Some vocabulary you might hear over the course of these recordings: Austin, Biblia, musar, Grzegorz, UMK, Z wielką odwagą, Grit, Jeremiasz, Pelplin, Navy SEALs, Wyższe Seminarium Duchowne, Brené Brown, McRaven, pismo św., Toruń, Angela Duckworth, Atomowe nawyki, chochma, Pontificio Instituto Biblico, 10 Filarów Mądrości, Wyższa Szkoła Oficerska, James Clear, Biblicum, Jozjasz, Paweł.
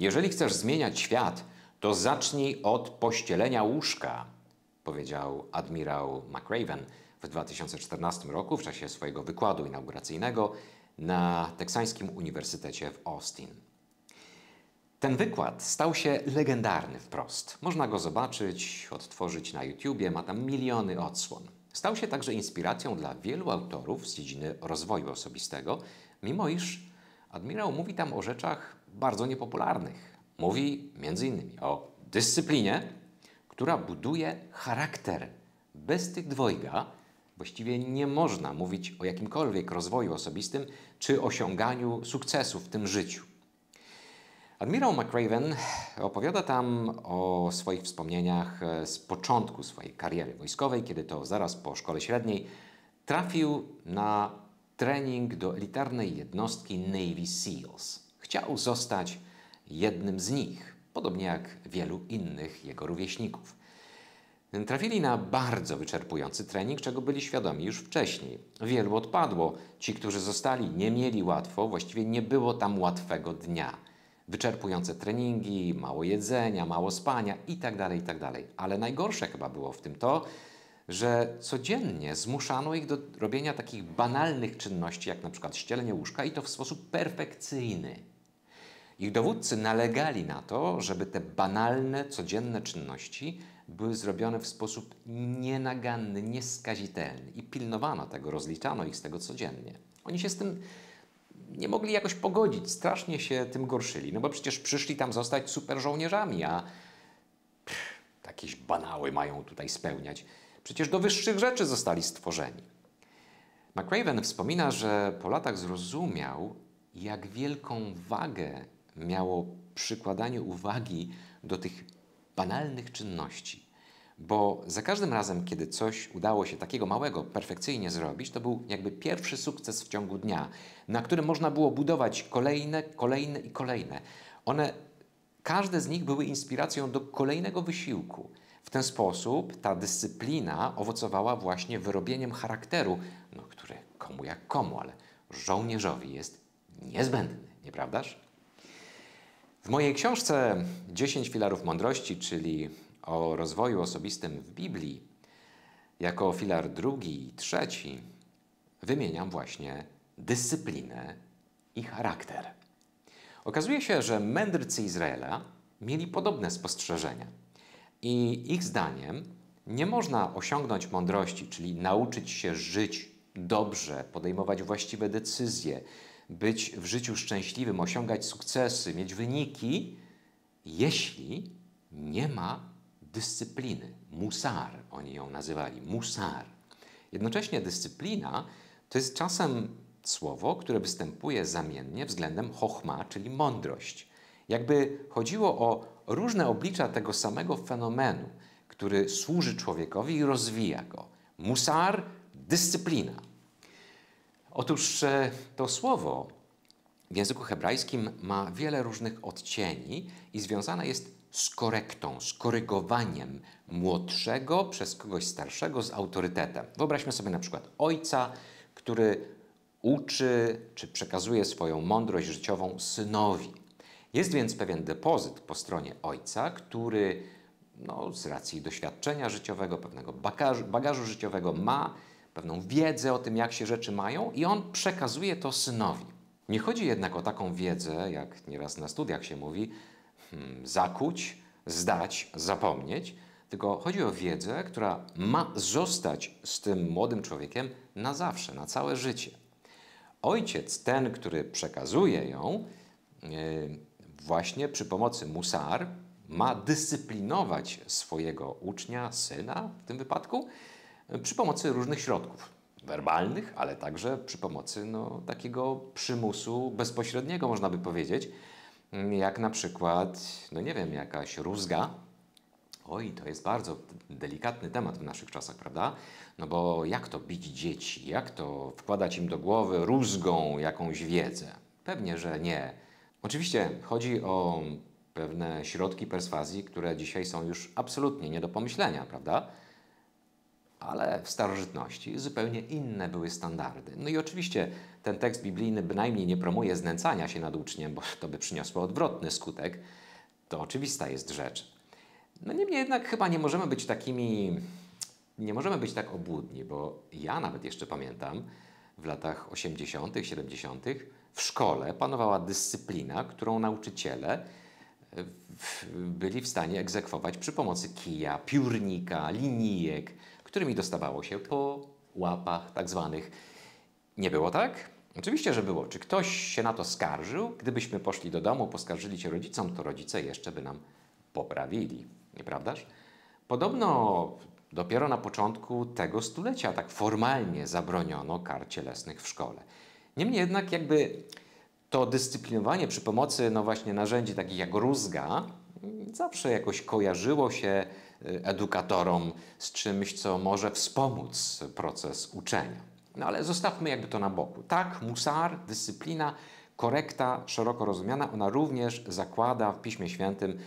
Jeżeli chcesz zmieniać świat, to zacznij od pościelenia łóżka, powiedział admirał McRaven w 2014 roku w czasie swojego wykładu inauguracyjnego na teksańskim uniwersytecie w Austin. Ten wykład stał się legendarny wprost. Można go zobaczyć, odtworzyć na YouTubie, ma tam miliony odsłon. Stał się także inspiracją dla wielu autorów z dziedziny rozwoju osobistego, mimo iż admirał mówi tam o rzeczach bardzo niepopularnych. Mówi m.in. o dyscyplinie, która buduje charakter. Bez tych dwojga właściwie nie można mówić o jakimkolwiek rozwoju osobistym czy osiąganiu sukcesu w tym życiu. Admirał McRaven opowiada tam o swoich wspomnieniach z początku swojej kariery wojskowej, kiedy to zaraz po szkole średniej trafił na trening do elitarnej jednostki Navy SEALs. Chciał zostać jednym z nich, podobnie jak wielu innych jego rówieśników. Trafili na bardzo wyczerpujący trening, czego byli świadomi już wcześniej. Wielu odpadło. Ci, którzy zostali, nie mieli łatwo, właściwie nie było tam łatwego dnia. Wyczerpujące treningi, mało jedzenia, mało spania itd., itd. Ale najgorsze chyba było w tym to, że codziennie zmuszano ich do robienia takich banalnych czynności, jak na przykład ścielenie łóżka, i to w sposób perfekcyjny. Ich dowódcy nalegali na to, żeby te banalne, codzienne czynności były zrobione w sposób nienaganny, nieskazitelny i pilnowano tego, rozliczano ich z tego codziennie. Oni się z tym nie mogli jakoś pogodzić, strasznie się tym gorszyli, no bo przecież przyszli tam zostać super żołnierzami, a jakieś banały mają tutaj spełniać. Przecież do wyższych rzeczy zostali stworzeni. McRaven wspomina, że po latach zrozumiał, jak wielką wagę miało przykładanie uwagi do tych banalnych czynności. Bo za każdym razem, kiedy coś udało się takiego małego perfekcyjnie zrobić, to był jakby pierwszy sukces w ciągu dnia, na którym można było budować kolejne. Każde z nich były inspiracją do kolejnego wysiłku. W ten sposób ta dyscyplina owocowała właśnie wyrobieniem charakteru, no, który komu jak komu, ale żołnierzowi jest niezbędny, nieprawdaż? W mojej książce 10 Filarów Mądrości, czyli o rozwoju osobistym w Biblii, jako filar drugi i trzeci wymieniam właśnie dyscyplinę i charakter. Okazuje się, że mędrcy Izraela mieli podobne spostrzeżenia i ich zdaniem nie można osiągnąć mądrości, czyli nauczyć się żyć dobrze, podejmować właściwe decyzje, być w życiu szczęśliwym, osiągać sukcesy, mieć wyniki, jeśli nie ma dyscypliny. Musar, oni ją nazywali. Musar. Jednocześnie dyscyplina to jest czasem słowo, które występuje zamiennie względem chochma, czyli mądrość. Jakby chodziło o różne oblicza tego samego fenomenu, który służy człowiekowi i rozwija go. Musar, dyscyplina. Otóż to słowo w języku hebrajskim ma wiele różnych odcieni i związane jest z korektą, z korygowaniem młodszego przez kogoś starszego z autorytetem. Wyobraźmy sobie na przykład ojca, który uczy czy przekazuje swoją mądrość życiową synowi. Jest więc pewien depozyt po stronie ojca, który no, z racji doświadczenia życiowego, pewnego bagażu życiowego ma pewną wiedzę o tym, jak się rzeczy mają i on przekazuje to synowi. Nie chodzi jednak o taką wiedzę, jak nieraz na studiach się mówi, zakuć, zdać, zapomnieć, tylko chodzi o wiedzę, która ma zostać z tym młodym człowiekiem na zawsze, na całe życie. Ojciec, ten, który przekazuje ją, właśnie przy pomocy musar ma dyscyplinować swojego ucznia, syna w tym wypadku, przy pomocy różnych środków werbalnych, ale także przy pomocy no, takiego przymusu bezpośredniego, można by powiedzieć, jak na przykład, no nie wiem, jakaś rózga. Oj, to jest bardzo delikatny temat w naszych czasach, prawda? No bo jak to bić dzieci? Jak to wkładać im do głowy rózgą jakąś wiedzę? Pewnie, że nie. Oczywiście chodzi o pewne środki perswazji, które dzisiaj są już absolutnie nie do pomyślenia, prawda? ale w starożytności zupełnie inne były standardy. No i oczywiście ten tekst biblijny bynajmniej nie promuje znęcania się nad uczniem, bo to by przyniosło odwrotny skutek. To oczywista jest rzecz. No niemniej jednak chyba nie możemy być tak obłudni, bo ja nawet jeszcze pamiętam, w latach 80., 70. w szkole panowała dyscyplina, którą nauczyciele byli w stanie egzekwować przy pomocy kija, piórnika, linijek, którymi dostawało się po łapach tak zwanych. Nie było tak? Oczywiście, że było. Czy ktoś się na to skarżył? Gdybyśmy poszli do domu, poskarżyli się rodzicom, to rodzice jeszcze by nam poprawili. Nieprawdaż? Podobno dopiero na początku tego stulecia tak formalnie zabroniono kar cielesnych w szkole. Niemniej jednak jakby to dyscyplinowanie przy pomocy no właśnie narzędzi takich jak rózga zawsze jakoś kojarzyło się edukatorom z czymś, co może wspomóc proces uczenia. No ale zostawmy jakby to na boku. Tak, musar, dyscyplina, korekta szeroko rozumiana, ona również zakłada w Piśmie Świętym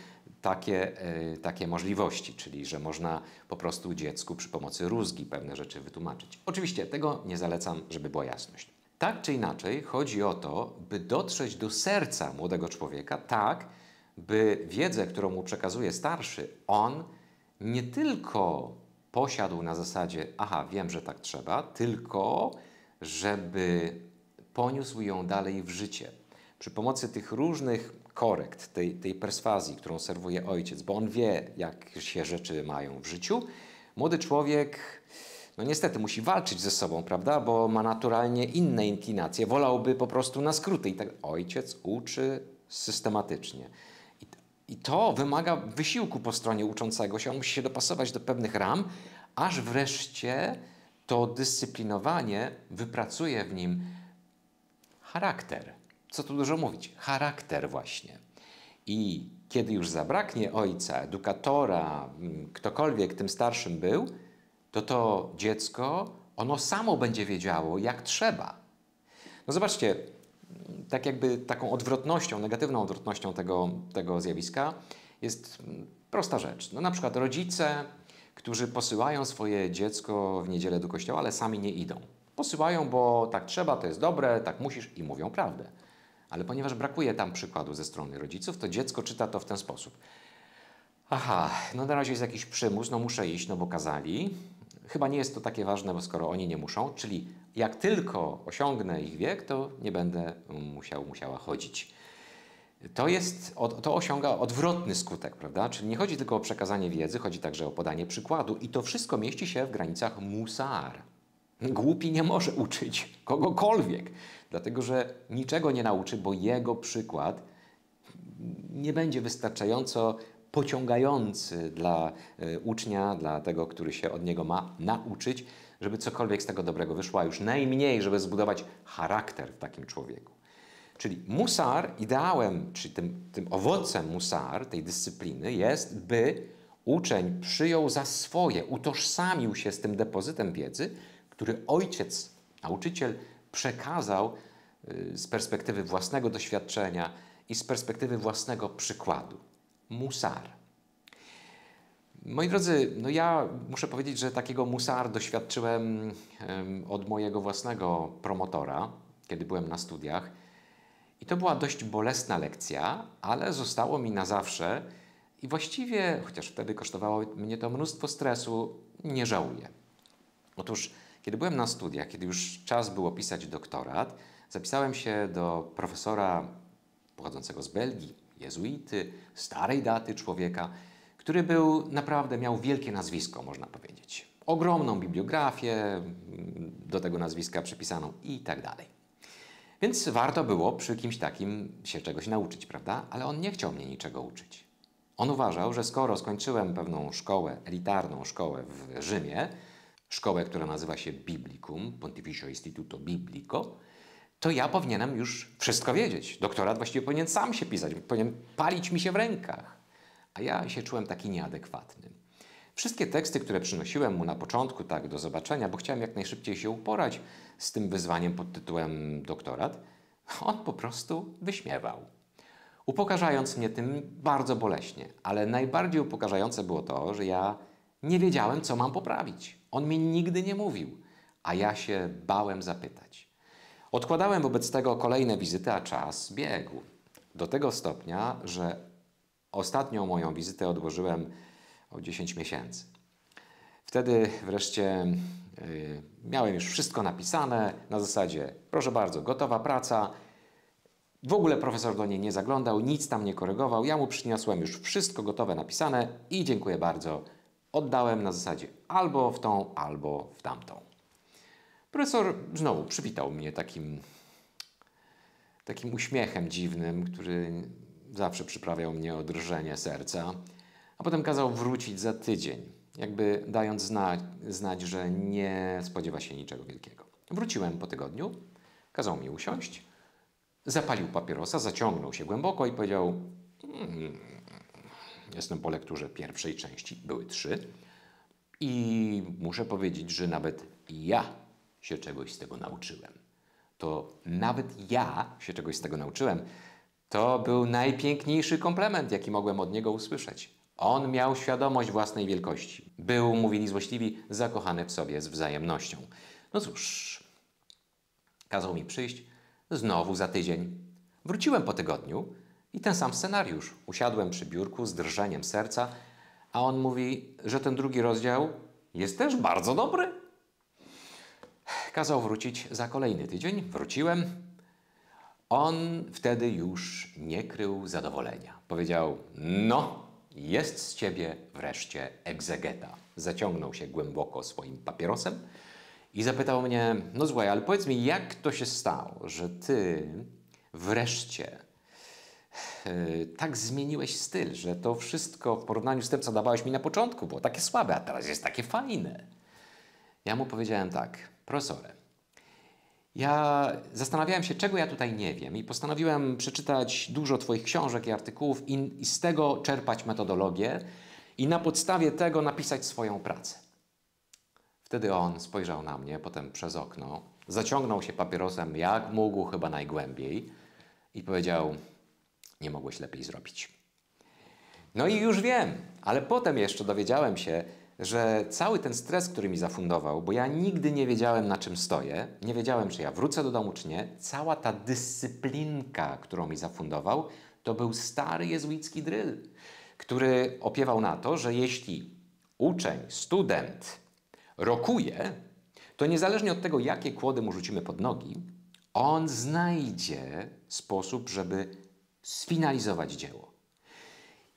takie możliwości, czyli że można po prostu dziecku przy pomocy rózgi pewne rzeczy wytłumaczyć. Oczywiście tego nie zalecam, żeby była jasność. Tak czy inaczej chodzi o to, by dotrzeć do serca młodego człowieka tak, by wiedzę, którą mu przekazuje starszy, on nie tylko posiadł na zasadzie aha, wiem, że tak trzeba, tylko żeby poniósł ją dalej w życie. Przy pomocy tych różnych korekt, tej perswazji, którą serwuje ojciec, bo on wie, jak się rzeczy mają w życiu, młody człowiek no niestety musi walczyć ze sobą, prawda, bo ma naturalnie inne inklinacje, wolałby po prostu na skróty i tak. Ojciec uczy systematycznie. I to wymaga wysiłku po stronie uczącego się, on musi się dopasować do pewnych ram, aż wreszcie to dyscyplinowanie wypracuje w nim charakter. Co tu dużo mówić? Charakter właśnie. I kiedy już zabraknie ojca, edukatora, ktokolwiek tym starszym był, to dziecko, ono samo będzie wiedziało, jak trzeba. No zobaczcie, tak jakby taką odwrotnością, negatywną odwrotnością tego zjawiska jest prosta rzecz. No na przykład rodzice, którzy posyłają swoje dziecko w niedzielę do kościoła, ale sami nie idą. Posyłają, bo tak trzeba, to jest dobre, tak musisz i mówią prawdę. Ale ponieważ brakuje tam przykładu ze strony rodziców, to dziecko czyta to w ten sposób. Aha, no na razie jest jakiś przymus, no muszę iść, no bo kazali. Chyba nie jest to takie ważne, bo skoro oni nie muszą, czyli jak tylko osiągnę ich wiek, to nie będę musiała chodzić. To osiąga odwrotny skutek, prawda? Czyli nie chodzi tylko o przekazanie wiedzy, chodzi także o podanie przykładu i to wszystko mieści się w granicach musar. Głupi nie może uczyć kogokolwiek, dlatego że niczego nie nauczy, bo jego przykład nie będzie wystarczająco pociągający dla ucznia, dla tego, który się od niego ma nauczyć, żeby cokolwiek z tego dobrego wyszło, a już najmniej, żeby zbudować charakter w takim człowieku. Czyli musar, ideałem, czy tym owocem musar, tej dyscypliny jest, by uczeń przyjął za swoje, utożsamił się z tym depozytem wiedzy, który ojciec, nauczyciel przekazał z perspektywy własnego doświadczenia i z perspektywy własnego przykładu. Musar. Moi drodzy, no ja muszę powiedzieć, że takiego musar doświadczyłem od mojego własnego promotora, kiedy byłem na studiach. I to była dość bolesna lekcja, ale zostało mi na zawsze i właściwie, chociaż wtedy kosztowało mnie to mnóstwo stresu, nie żałuję. Otóż, kiedy byłem na studiach, kiedy już czas było pisać doktorat, zapisałem się do profesora pochodzącego z Belgii, jezuity, starej daty człowieka, który naprawdę miał wielkie nazwisko, można powiedzieć. Ogromną bibliografię, do tego nazwiska przypisaną i tak dalej. Więc warto było przy kimś takim się czegoś nauczyć, prawda? Ale on nie chciał mnie niczego uczyć. On uważał, że skoro skończyłem pewną szkołę, elitarną szkołę w Rzymie, szkołę, która nazywa się Biblicum, Pontificio Instituto Biblico, to ja powinienem już wszystko wiedzieć. Doktorat właściwie powinien sam się pisać, powinien palić mi się w rękach. A ja się czułem taki nieadekwatny. Wszystkie teksty, które przynosiłem mu na początku, tak do zobaczenia, bo chciałem jak najszybciej się uporać z tym wyzwaniem pod tytułem doktorat, on po prostu wyśmiewał. Upokarzając mnie tym bardzo boleśnie, ale najbardziej upokarzające było to, że ja Nie wiedziałem, co mam poprawić. On mi nigdy nie mówił, a ja się bałem zapytać. Odkładałem wobec tego kolejne wizyty, a czas biegł. Do tego stopnia, że ostatnią moją wizytę odłożyłem o 10 miesięcy. Wtedy wreszcie miałem już wszystko napisane, na zasadzie, proszę bardzo, gotowa praca. W ogóle profesor do niej nie zaglądał, nic tam nie korygował. Ja mu przyniosłem już wszystko gotowe, napisane i dziękuję bardzo. Oddałem na zasadzie albo w tą, albo w tamtą. Profesor znowu przywitał mnie takim uśmiechem dziwnym, który zawsze przyprawiał mnie o drżenie serca, a potem kazał wrócić za tydzień, jakby dając znać, że nie spodziewa się niczego wielkiego. Wróciłem po tygodniu, kazał mi usiąść, zapalił papierosa, zaciągnął się głęboko i powiedział: jestem po lekturze pierwszej części, były 3 i muszę powiedzieć, że nawet ja się czegoś z tego nauczyłem. To był najpiękniejszy komplement, jaki mogłem od niego usłyszeć. On miał świadomość własnej wielkości. Był, mówili złośliwi, zakochany w sobie z wzajemnością. No cóż, kazał mi przyjść znowu za tydzień. Wróciłem po tygodniu i ten sam scenariusz. Usiadłem przy biurku z drżeniem serca, a on mówi, że ten drugi rozdział jest też bardzo dobry. Kazał wrócić za kolejny tydzień. Wróciłem. On wtedy już nie krył zadowolenia. Powiedział: no, jest z ciebie wreszcie egzegeta. Zaciągnął się głęboko swoim papierosem i zapytał mnie: no słuchaj, ale powiedz mi, jak to się stało, że ty wreszcie tak zmieniłeś styl, że to wszystko w porównaniu z tym, co dawałeś mi na początku, było takie słabe, a teraz jest takie fajne. Ja mu powiedziałem tak: profesorze, ja zastanawiałem się, czego ja tutaj nie wiem i postanowiłem przeczytać dużo twoich książek i artykułów i z tego czerpać metodologię i na podstawie tego napisać swoją pracę. Wtedy on spojrzał na mnie, potem przez okno, zaciągnął się papierosem jak mógł, chyba najgłębiej, i powiedział: nie mogłeś lepiej zrobić. No i już wiem, ale potem jeszcze dowiedziałem się, że cały ten stres, który mi zafundował, bo ja nigdy nie wiedziałem, na czym stoję, nie wiedziałem, czy ja wrócę do domu, czy nie, cała ta dyscyplinka, którą mi zafundował, to był stary jezuicki dryl, który opiewał na to, że jeśli uczeń, student rokuje, to niezależnie od tego, jakie kłody mu rzucimy pod nogi, on znajdzie sposób, żeby sfinalizować dzieło.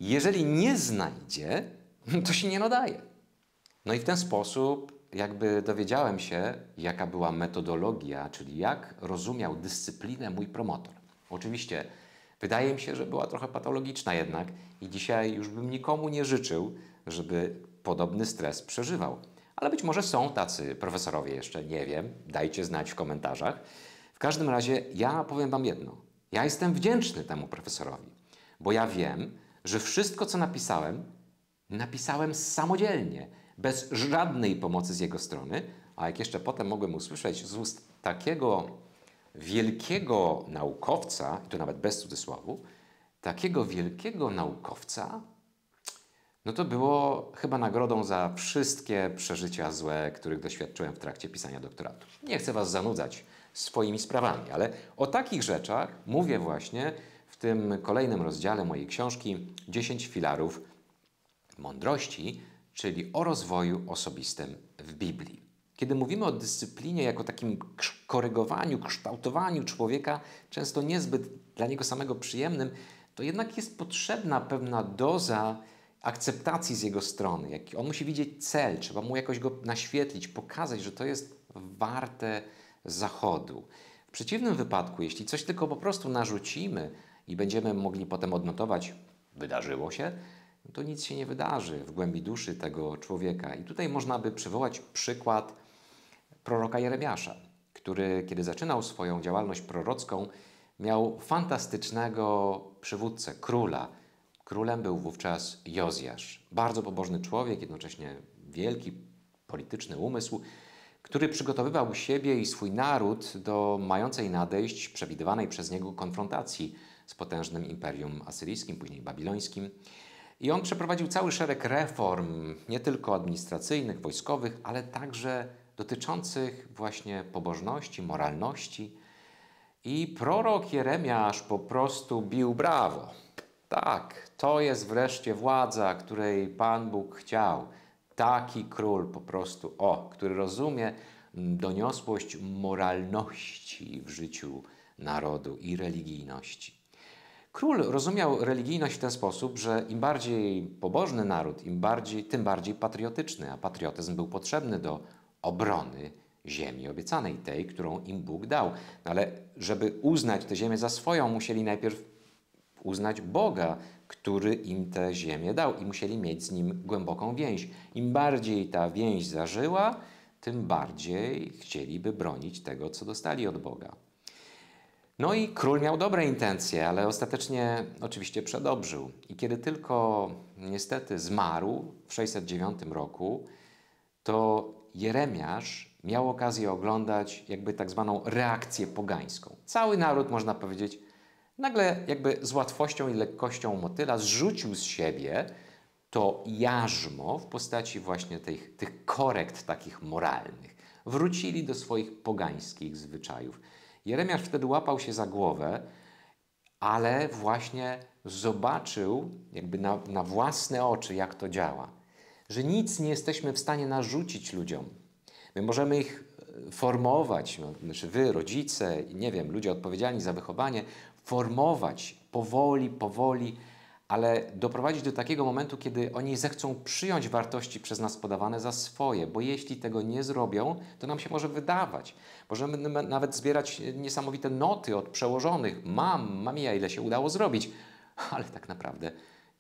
Jeżeli nie znajdzie, to się nie nadaje. No i w ten sposób jakby dowiedziałem się, jaka była metodologia, czyli jak rozumiał dyscyplinę mój promotor. Oczywiście wydaje mi się, że była trochę patologiczna jednak i dzisiaj już bym nikomu nie życzył, żeby podobny stres przeżywał. Ale być może są tacy profesorowie jeszcze, nie wiem, dajcie znać w komentarzach. W każdym razie ja powiem wam jedno. Ja jestem wdzięczny temu profesorowi, bo ja wiem, że wszystko, co napisałem samodzielnie, bez żadnej pomocy z jego strony, a jak jeszcze potem mogłem usłyszeć z ust takiego wielkiego naukowca, i to nawet bez cudzysłowu, takiego wielkiego naukowca, no to było chyba nagrodą za wszystkie przeżycia złe, których doświadczyłem w trakcie pisania doktoratu. Nie chcę was zanudzać swoimi sprawami, ale o takich rzeczach mówię właśnie w tym kolejnym rozdziale mojej książki 10 Filarów Mądrości, czyli o rozwoju osobistym w Biblii. Kiedy mówimy o dyscyplinie jako takim korygowaniu, kształtowaniu człowieka, często niezbyt dla niego samego przyjemnym, to jednak jest potrzebna pewna doza akceptacji z jego strony. On musi widzieć cel, trzeba mu jakoś go naświetlić, pokazać, że to jest warte zachodu. W przeciwnym wypadku, jeśli coś tylko po prostu narzucimy i będziemy mogli potem odnotować, wydarzyło się, to nic się nie wydarzy w głębi duszy tego człowieka. I tutaj można by przywołać przykład proroka Jeremiasza, który, kiedy zaczynał swoją działalność prorocką, miał fantastycznego przywódcę, króla. Królem był wówczas Jozjasz, bardzo pobożny człowiek, jednocześnie wielki polityczny umysł, który przygotowywał siebie i swój naród do mającej nadejść, przewidywanej przez niego konfrontacji z potężnym imperium asyryjskim, później babilońskim. I on przeprowadził cały szereg reform, nie tylko administracyjnych, wojskowych, ale także dotyczących właśnie pobożności, moralności. I prorok Jeremiasz po prostu bił brawo. Tak, to jest wreszcie władza, której Pan Bóg chciał. Taki król po prostu, który rozumie doniosłość moralności w życiu narodu i religijności. Król rozumiał religijność w ten sposób, że im bardziej pobożny naród, tym bardziej patriotyczny, a patriotyzm był potrzebny do obrony ziemi obiecanej, tej, którą im Bóg dał. No ale żeby uznać tę ziemię za swoją, musieli najpierw uznać Boga, który im tę ziemię dał, i musieli mieć z Nim głęboką więź. Im bardziej ta więź zażyła, tym bardziej chcieliby bronić tego, co dostali od Boga. No i król miał dobre intencje, ale ostatecznie oczywiście przedobrzył. I kiedy tylko niestety zmarł w 609 roku, to Jeremiasz miał okazję oglądać jakby tak zwaną reakcję pogańską. Cały naród, można powiedzieć, nagle jakby z łatwością i lekkością motyla zrzucił z siebie to jarzmo w postaci właśnie tych korekt takich moralnych. Wrócili do swoich pogańskich zwyczajów. Jeremiasz wtedy łapał się za głowę, ale właśnie zobaczył jakby na własne oczy, jak to działa. Że nic nie jesteśmy w stanie narzucić ludziom. My możemy ich formować, znaczy wy, rodzice, nie wiem, ludzie odpowiedzialni za wychowanie, formować powoli, powoli, ale doprowadzić do takiego momentu, kiedy oni zechcą przyjąć wartości przez nas podawane za swoje, bo jeśli tego nie zrobią, to nam się może wydawać. Możemy nawet zbierać niesamowite noty od przełożonych. Mamia, ile się udało zrobić. Ale tak naprawdę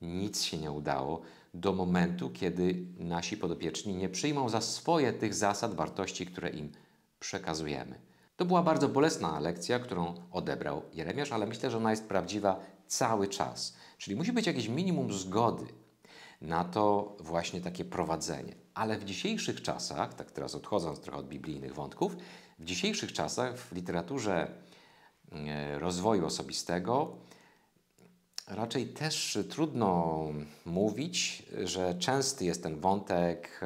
nic się nie udało do momentu, kiedy nasi podopieczni nie przyjmą za swoje tych zasad, wartości, które im przekazujemy. To była bardzo bolesna lekcja, którą odebrał Jeremiasz, ale myślę, że ona jest prawdziwa cały czas. Czyli musi być jakieś minimum zgody na to właśnie takie prowadzenie. Ale w dzisiejszych czasach, tak teraz odchodząc trochę od biblijnych wątków, w dzisiejszych czasach w literaturze rozwoju osobistego raczej też trudno mówić, że częsty jest ten wątek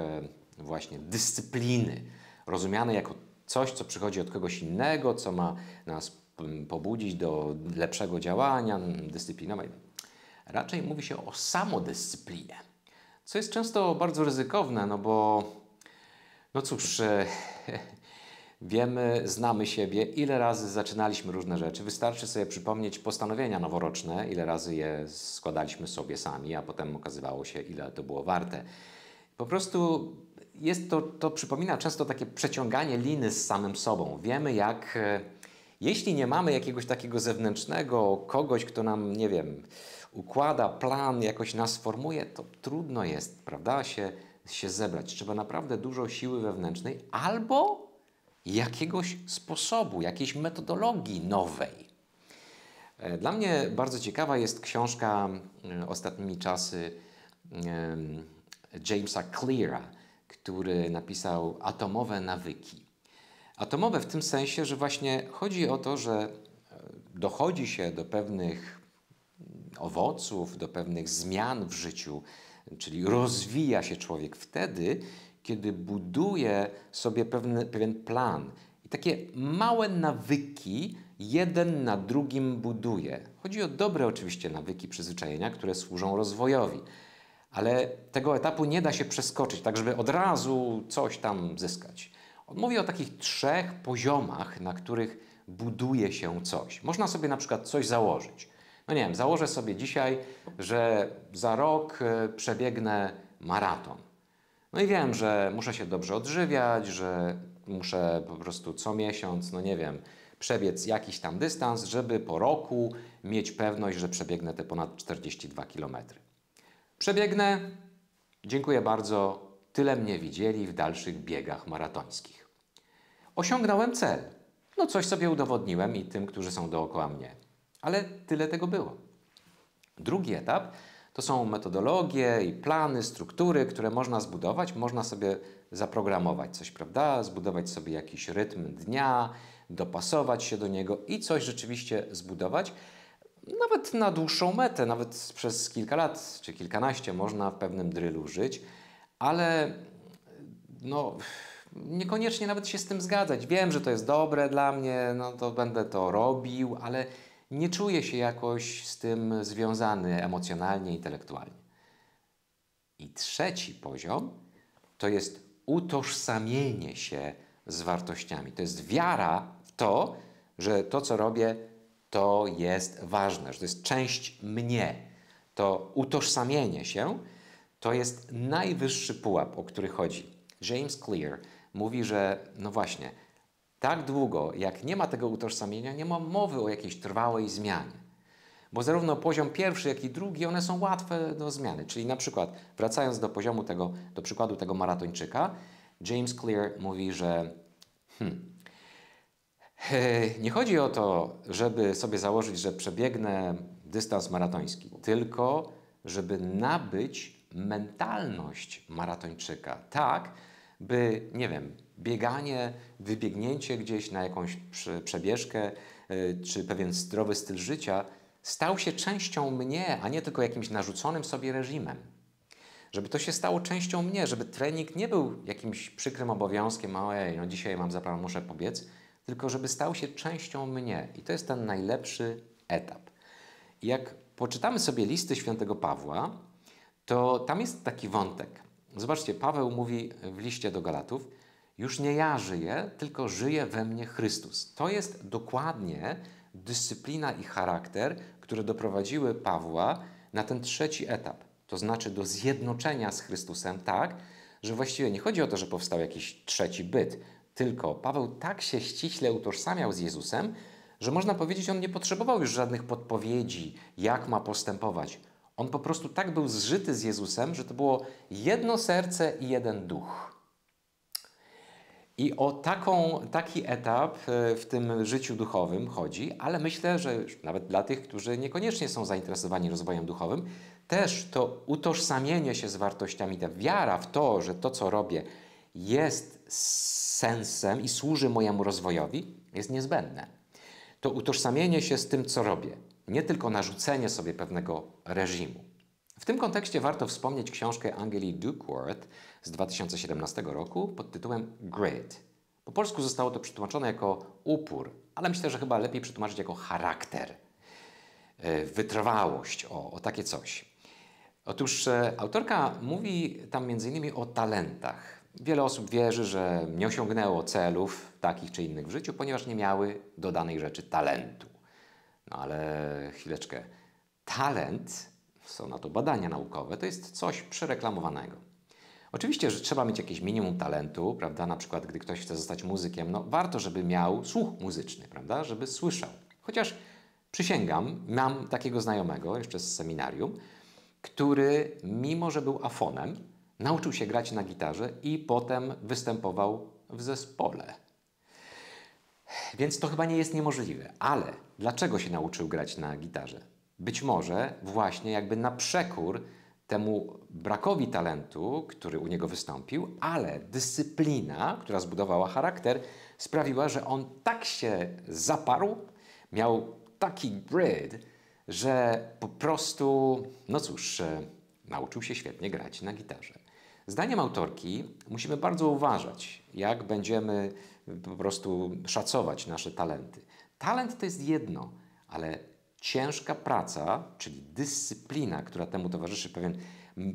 właśnie dyscypliny, rozumiany jako coś, co przychodzi od kogoś innego, co ma nas pobudzić do lepszego działania, dyscyplinować. Raczej mówi się o samodyscyplinie, co jest często bardzo ryzykowne, no bo, no cóż, wiemy, znamy siebie, ile razy zaczynaliśmy różne rzeczy. Wystarczy sobie przypomnieć postanowienia noworoczne, ile razy je składaliśmy sobie sami, a potem okazywało się, ile to było warte. Po prostu jest to przypomina często takie przeciąganie liny z samym sobą. Wiemy, jak jeśli nie mamy jakiegoś takiego zewnętrznego kogoś, kto nam, nie wiem, układa plan, jakoś nas formuje, to trudno jest, prawda, się zebrać. Trzeba naprawdę dużo siły wewnętrznej albo jakiegoś sposobu, jakiejś metodologii nowej. Dla mnie bardzo ciekawa jest książka ostatnimi czasy Jamesa Cleara, który napisał Atomowe nawyki. Atomowe w tym sensie, że właśnie chodzi o to, że dochodzi się do pewnych owoców, do pewnych zmian w życiu, czyli rozwija się człowiek wtedy, kiedy buduje sobie pewien plan. I takie małe nawyki jeden na drugim buduje. Chodzi o dobre oczywiście nawyki, przyzwyczajenia, które służą rozwojowi. Ale tego etapu nie da się przeskoczyć, tak żeby od razu coś tam zyskać. On mówi o takich trzech poziomach, na których buduje się coś. Można sobie na przykład coś założyć. No nie wiem, założę sobie dzisiaj, że za rok przebiegnę maraton. No i wiem, że muszę się dobrze odżywiać, że muszę po prostu co miesiąc, no nie wiem, przebiec jakiś tam dystans, żeby po roku mieć pewność, że przebiegnę te ponad 42 km. Przebiegnę, dziękuję bardzo, tyle mnie widzieli w dalszych biegach maratońskich. Osiągnąłem cel. No coś sobie udowodniłem i tym, którzy są dookoła mnie. Ale tyle tego było. Drugi etap to są metodologie i plany, struktury, które można zbudować, można sobie zaprogramować coś, prawda? Zbudować sobie jakiś rytm dnia, dopasować się do niego i coś rzeczywiście zbudować. nawet na dłuższą metę, nawet przez kilka lat czy kilkanaście można w pewnym drylu żyć, ale no, niekoniecznie nawet się z tym zgadzać. Wiem, że to jest dobre dla mnie, no to będę to robił, ale nie czuję się jakoś z tym związany emocjonalnie, intelektualnie. I trzeci poziom to jest utożsamienie się z wartościami. To jest wiara w to, że to, co robię, to jest ważne, że to jest część mnie. To utożsamienie się to jest najwyższy pułap, o który chodzi. James Clear mówi, że no właśnie, tak długo jak nie ma tego utożsamienia, nie ma mowy o jakiejś trwałej zmianie. Bo zarówno poziom pierwszy, jak i drugi, one są łatwe do zmiany. Czyli na przykład, wracając do poziomu tego, do przykładu tego maratończyka, James Clear mówi, że nie chodzi o to, żeby sobie założyć, że przebiegnę dystans maratoński, tylko żeby nabyć mentalność maratończyka. Tak, by, nie wiem, bieganie, wybiegnięcie gdzieś na jakąś przebieżkę czy pewien zdrowy styl życia stał się częścią mnie, a nie tylko jakimś narzuconym sobie reżimem. Żeby to się stało częścią mnie, żeby trening nie był jakimś przykrym obowiązkiem, ojej, no dzisiaj mam za plan, muszę pobiec, tylko żeby stał się częścią mnie. I to jest ten najlepszy etap. Jak poczytamy sobie listy świętego Pawła, to tam jest taki wątek. Zobaczcie, Paweł mówi w liście do Galatów, już nie ja żyję, tylko żyje we mnie Chrystus. To jest dokładnie dyscyplina i charakter, które doprowadziły Pawła na ten trzeci etap. To znaczy do zjednoczenia z Chrystusem tak, że właściwie nie chodzi o to, że powstał jakiś trzeci byt, tylko Paweł tak się ściśle utożsamiał z Jezusem, że można powiedzieć, on nie potrzebował już żadnych podpowiedzi, jak ma postępować. On po prostu tak był zżyty z Jezusem, że to było jedno serce i jeden duch. I o taki etap w tym życiu duchowym chodzi, ale myślę, że już nawet dla tych, którzy niekoniecznie są zainteresowani rozwojem duchowym, też to utożsamienie się z wartościami, ta wiara w to, że to, co robię, jest sensem i służy mojemu rozwojowi, jest niezbędne. To utożsamienie się z tym, co robię, nie tylko narzucenie sobie pewnego reżimu. W tym kontekście warto wspomnieć książkę Angeli Duckworth z 2017 roku pod tytułem Grit. Po polsku zostało to przetłumaczone jako upór, ale myślę, że chyba lepiej przetłumaczyć jako charakter, wytrwałość, o takie coś. Otóż autorka mówi tam m.in. o talentach. Wiele osób wierzy, że nie osiągnęło celów takich czy innych w życiu, ponieważ nie miały do danej rzeczy talentu. No ale chwileczkę, talent, są na to badania naukowe, to jest coś przereklamowanego. Oczywiście, że trzeba mieć jakieś minimum talentu, prawda? Na przykład, gdy ktoś chce zostać muzykiem, no warto, żeby miał słuch muzyczny, prawda? Żeby słyszał. Chociaż przysięgam, mam takiego znajomego jeszcze z seminarium, który mimo, że był afonem, nauczył się grać na gitarze i potem występował w zespole. Więc to chyba nie jest niemożliwe. Ale dlaczego się nauczył grać na gitarze? Być może właśnie jakby na przekór temu brakowi talentu, który u niego wystąpił, ale dyscyplina, która zbudowała charakter, sprawiła, że on tak się zaparł, miał taki grit, że po prostu, no cóż, nauczył się świetnie grać na gitarze. Zdaniem autorki musimy bardzo uważać, jak będziemy po prostu szacować nasze talenty. Talent to jest jedno, ale ciężka praca, czyli dyscyplina, która temu towarzyszy,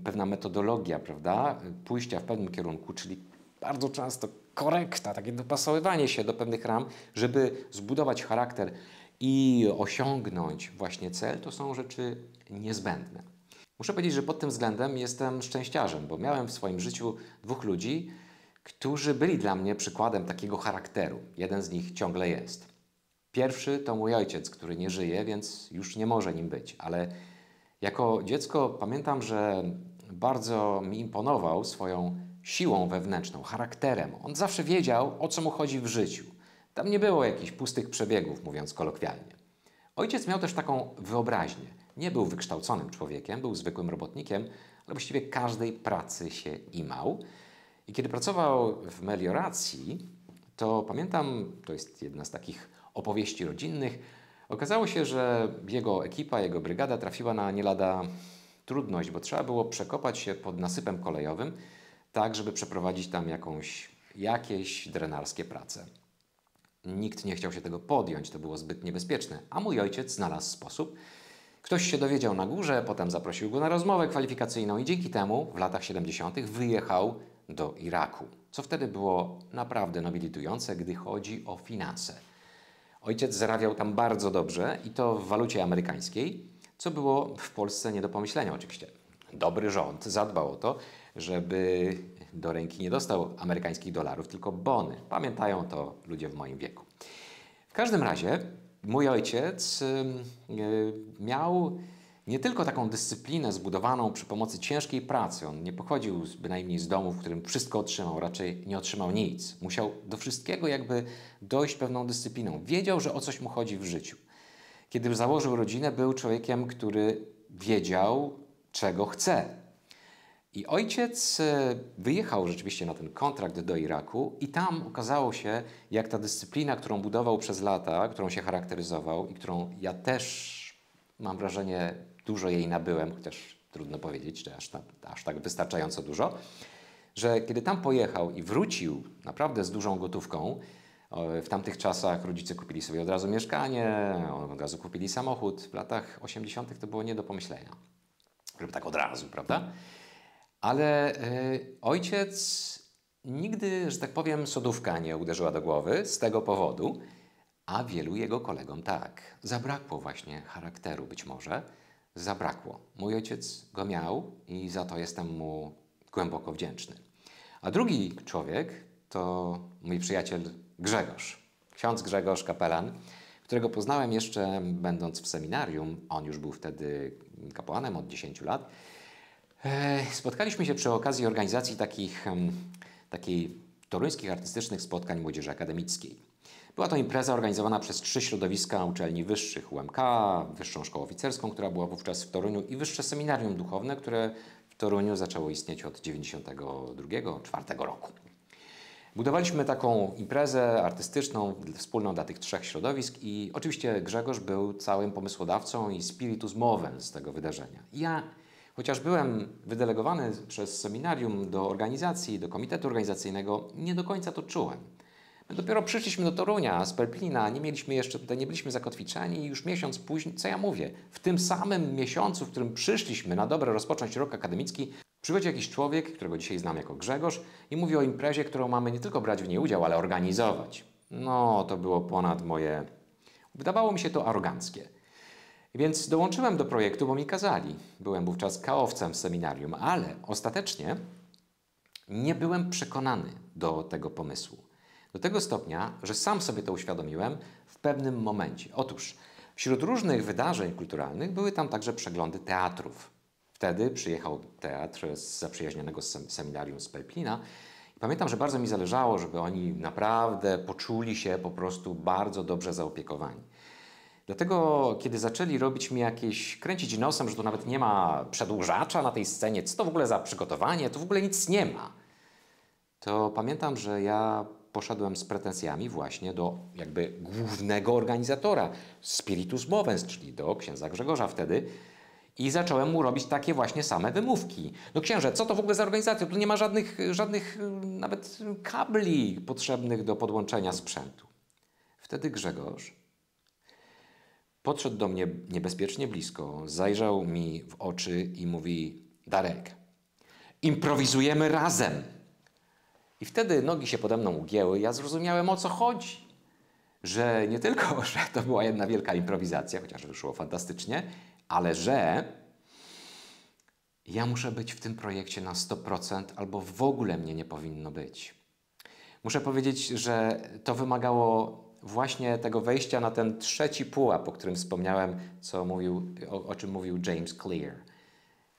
pewna metodologia, prawda, pójścia w pewnym kierunku, czyli bardzo często korekta, takie dopasowywanie się do pewnych ram, żeby zbudować charakter i osiągnąć właśnie cel, to są rzeczy niezbędne. Muszę powiedzieć, że pod tym względem jestem szczęściarzem, bo miałem w swoim życiu dwóch ludzi, którzy byli dla mnie przykładem takiego charakteru. Jeden z nich ciągle jest. Pierwszy to mój ojciec, który nie żyje, więc już nie może nim być, ale jako dziecko pamiętam, że bardzo mi imponował swoją siłą wewnętrzną, charakterem. On zawsze wiedział, o co mu chodzi w życiu. Tam nie było jakichś pustych przebiegów, mówiąc kolokwialnie. Ojciec miał też taką wyobraźnię. Nie był wykształconym człowiekiem, był zwykłym robotnikiem, ale właściwie każdej pracy się imał. I kiedy pracował w melioracji, to pamiętam, to jest jedna z takich opowieści rodzinnych, Okazało się, że jego ekipa, jego brygada trafiła na nie lada trudność, bo trzeba było przekopać się pod nasypem kolejowym, tak żeby przeprowadzić tam jakieś drenarskie prace. Nikt nie chciał się tego podjąć, to było zbyt niebezpieczne, a mój ojciec znalazł sposób. Ktoś się dowiedział na górze, potem zaprosił go na rozmowę kwalifikacyjną i dzięki temu w latach 70. wyjechał do Iraku, co wtedy było naprawdę nobilitujące, gdy chodzi o finanse. Ojciec zarabiał tam bardzo dobrze i to w walucie amerykańskiej, co było w Polsce nie do pomyślenia oczywiście. Dobry rząd zadbał o to, żeby do ręki nie dostał amerykańskich dolarów, tylko bony. Pamiętają to ludzie w moim wieku. W każdym razie mój ojciec miał nie tylko taką dyscyplinę zbudowaną przy pomocy ciężkiej pracy. On nie pochodził bynajmniej z domu, w którym wszystko otrzymał, raczej nie otrzymał nic. Musiał do wszystkiego jakby dojść pewną dyscypliną. Wiedział, że o coś mu chodzi w życiu. Kiedy założył rodzinę, był człowiekiem, który wiedział, czego chce. I ojciec wyjechał rzeczywiście na ten kontrakt do Iraku i tam okazało się, jak ta dyscyplina, którą budował przez lata, którą się charakteryzował i którą ja też, mam wrażenie, dużo jej nabyłem, chociaż trudno powiedzieć, że aż tak wystarczająco dużo, że kiedy tam pojechał i wrócił naprawdę z dużą gotówką, w tamtych czasach rodzice kupili sobie od razu mieszkanie, od razu kupili samochód. W latach 80. to było nie do pomyślenia, żeby tak od razu, prawda? Ale ojciec nigdy, że tak powiem, sodówka nie uderzyła do głowy z tego powodu, a wielu jego kolegom tak. Zabrakło właśnie charakteru być może, zabrakło. Mój ojciec go miał i za to jestem mu głęboko wdzięczny. A drugi człowiek to mój przyjaciel Grzegorz, ksiądz Grzegorz, kapelan, którego poznałem jeszcze będąc w seminarium. On już był wtedy kapłanem od 10 lat. Spotkaliśmy się przy okazji organizacji takiej toruńskich artystycznych spotkań młodzieży akademickiej. Była to impreza organizowana przez 3 środowiska uczelni wyższych: UMK, Wyższą Szkołę Oficerską, która była wówczas w Toruniu, i Wyższe Seminarium Duchowne, które w Toruniu zaczęło istnieć od 1992-1994 roku. Budowaliśmy taką imprezę artystyczną wspólną dla tych 3 środowisk i oczywiście Grzegorz był całym pomysłodawcą i spiritus movens z tego wydarzenia. Chociaż byłem wydelegowany przez seminarium do organizacji, do komitetu organizacyjnego, nie do końca to czułem. My dopiero przyszliśmy do Torunia z Pelplina, nie byliśmy zakotwiczeni i już miesiąc później, co ja mówię, w tym samym miesiącu, w którym przyszliśmy na dobre rozpocząć rok akademicki, przychodzi jakiś człowiek, którego dzisiaj znam jako Grzegorz, i mówi o imprezie, którą mamy nie tylko brać w niej udział, ale organizować. No, to było ponad moje... Wydawało mi się to aroganckie. Więc dołączyłem do projektu, bo mi kazali. Byłem wówczas kaowcem w seminarium, ale ostatecznie nie byłem przekonany do tego pomysłu. Do tego stopnia, że sam sobie to uświadomiłem w pewnym momencie. Otóż wśród różnych wydarzeń kulturalnych były tam także przeglądy teatrów. Wtedy przyjechał teatr z zaprzyjaźnionego seminarium z Pelplina. Pamiętam, że bardzo mi zależało, żeby oni naprawdę poczuli się po prostu bardzo dobrze zaopiekowani. Dlatego, kiedy zaczęli robić mi kręcić nosem, że tu nawet nie ma przedłużacza na tej scenie, co to w ogóle za przygotowanie, to w ogóle nic nie ma, to pamiętam, że ja poszedłem z pretensjami właśnie do jakby głównego organizatora, spiritus movens, czyli do księdza Grzegorza wtedy, i zacząłem mu robić takie właśnie same wymówki. No księże, co to w ogóle za organizacja? Tu nie ma żadnych nawet kabli potrzebnych do podłączenia sprzętu. Wtedy Grzegorz podszedł do mnie niebezpiecznie blisko, zajrzał mi w oczy i mówi: Darek, improwizujemy razem. I wtedy nogi się pode mną ugięły, ja zrozumiałem, o co chodzi. Że nie tylko, że to była jedna wielka improwizacja, chociaż wyszło fantastycznie, ale że ja muszę być w tym projekcie na 100% albo w ogóle mnie nie powinno być. Muszę powiedzieć, że to wymagało właśnie tego wejścia na ten trzeci pułap, o którym wspomniałem, o czym mówił James Clear.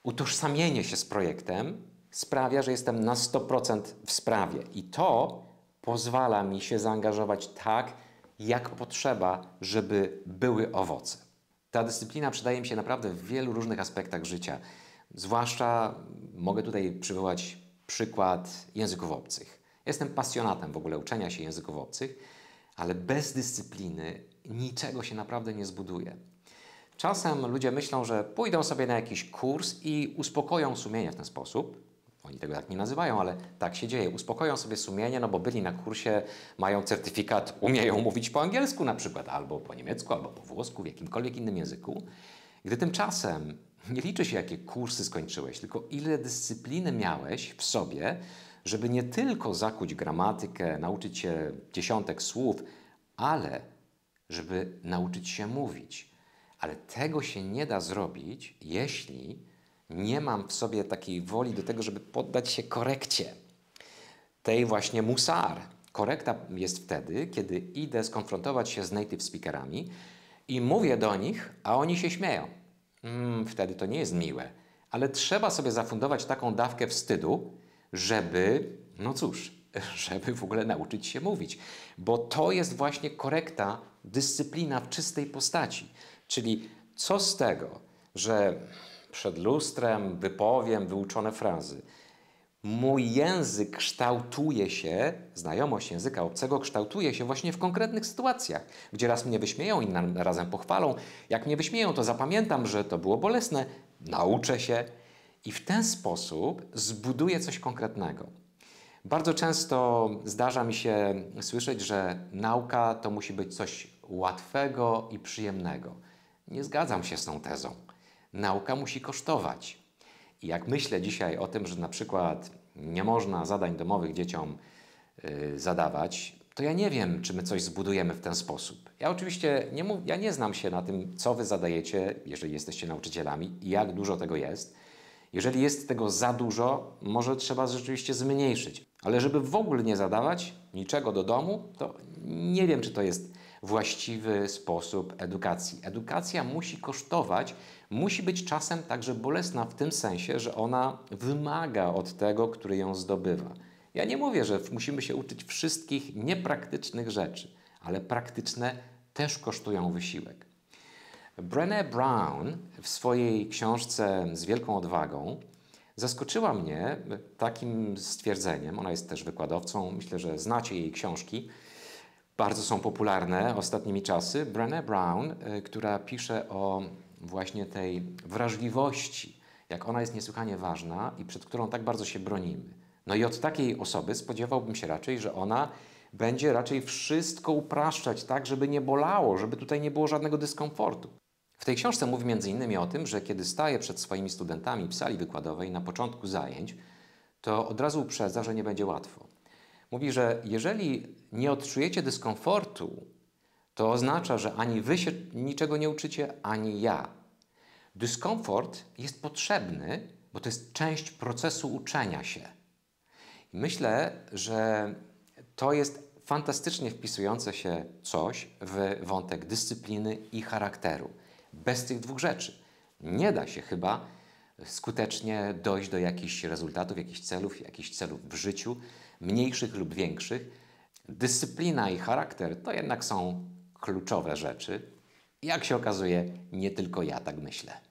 Utożsamienie się z projektem sprawia, że jestem na 100% w sprawie i to pozwala mi się zaangażować tak, jak potrzeba, żeby były owoce. Ta dyscyplina przydaje mi się naprawdę w wielu różnych aspektach życia. Zwłaszcza mogę tutaj przywołać przykład języków obcych. Jestem pasjonatem w ogóle uczenia się języków obcych, ale bez dyscypliny niczego się naprawdę nie zbuduje. Czasem ludzie myślą, że pójdą sobie na jakiś kurs i uspokoją sumienie w ten sposób. Oni tego tak nie nazywają, ale tak się dzieje. Uspokoją sobie sumienie, no bo byli na kursie, mają certyfikat, umieją mówić po angielsku na przykład, albo po niemiecku, albo po włosku, w jakimkolwiek innym języku. Gdy tymczasem nie liczy się, jakie kursy skończyłeś, tylko ile dyscypliny miałeś w sobie, żeby nie tylko zakuć gramatykę, nauczyć się dziesiątek słów, ale żeby nauczyć się mówić. Ale tego się nie da zrobić, jeśli nie mam w sobie takiej woli do tego, żeby poddać się korekcie. Tej właśnie musar. Korekta jest wtedy, kiedy idę skonfrontować się z native speakerami i mówię do nich, a oni się śmieją. Wtedy to nie jest miłe, ale trzeba sobie zafundować taką dawkę wstydu, żeby, no cóż, żeby w ogóle nauczyć się mówić. Bo to jest właśnie korekta, dyscyplina w czystej postaci. Czyli co z tego, że przed lustrem wypowiem wyuczone frazy. Mój język kształtuje się, znajomość języka obcego kształtuje się właśnie w konkretnych sytuacjach, gdzie raz mnie wyśmieją, innym razem pochwalą. Jak mnie wyśmieją, to zapamiętam, że to było bolesne, nauczę się i w ten sposób zbuduję coś konkretnego. Bardzo często zdarza mi się słyszeć, że nauka to musi być coś łatwego i przyjemnego. Nie zgadzam się z tą tezą. Nauka musi kosztować. I jak myślę dzisiaj o tym, że na przykład nie można zadań domowych dzieciom zadawać, to ja nie wiem, czy my coś zbudujemy w ten sposób. Ja oczywiście nie znam się na tym, co wy zadajecie, jeżeli jesteście nauczycielami i jak dużo tego jest. Jeżeli jest tego za dużo, może trzeba rzeczywiście zmniejszyć. Ale żeby w ogóle nie zadawać niczego do domu, to nie wiem, czy to jest właściwy sposób edukacji. Edukacja musi kosztować, musi być czasem także bolesna w tym sensie, że ona wymaga od tego, który ją zdobywa. Ja nie mówię, że musimy się uczyć wszystkich niepraktycznych rzeczy, ale praktyczne też kosztują wysiłek. Brené Brown w swojej książce Z wielką odwagą zaskoczyła mnie takim stwierdzeniem. Ona jest też wykładowcą, myślę, że znacie jej książki. Bardzo są popularne ostatnimi czasy. Brené Brown, która pisze o właśnie tej wrażliwości, jak ona jest niesłychanie ważna i przed którą tak bardzo się bronimy. No i od takiej osoby spodziewałbym się raczej, że ona będzie raczej wszystko upraszczać tak, żeby nie bolało, żeby tutaj nie było żadnego dyskomfortu. W tej książce mówi m.in. o tym, że kiedy staje przed swoimi studentami w sali wykładowej na początku zajęć, to od razu uprzedza, że nie będzie łatwo. Mówi, że jeżeli nie odczujecie dyskomfortu, to oznacza, że ani wy się niczego nie uczycie, ani ja. Dyskomfort jest potrzebny, bo to jest część procesu uczenia się. I myślę, że to jest fantastycznie wpisujące się coś w wątek dyscypliny i charakteru. Bez tych dwóch rzeczy nie da się chyba skutecznie dojść do jakichś rezultatów, jakichś celów w życiu, mniejszych lub większych. Dyscyplina i charakter to jednak są kluczowe rzeczy. Jak się okazuje, nie tylko ja tak myślę.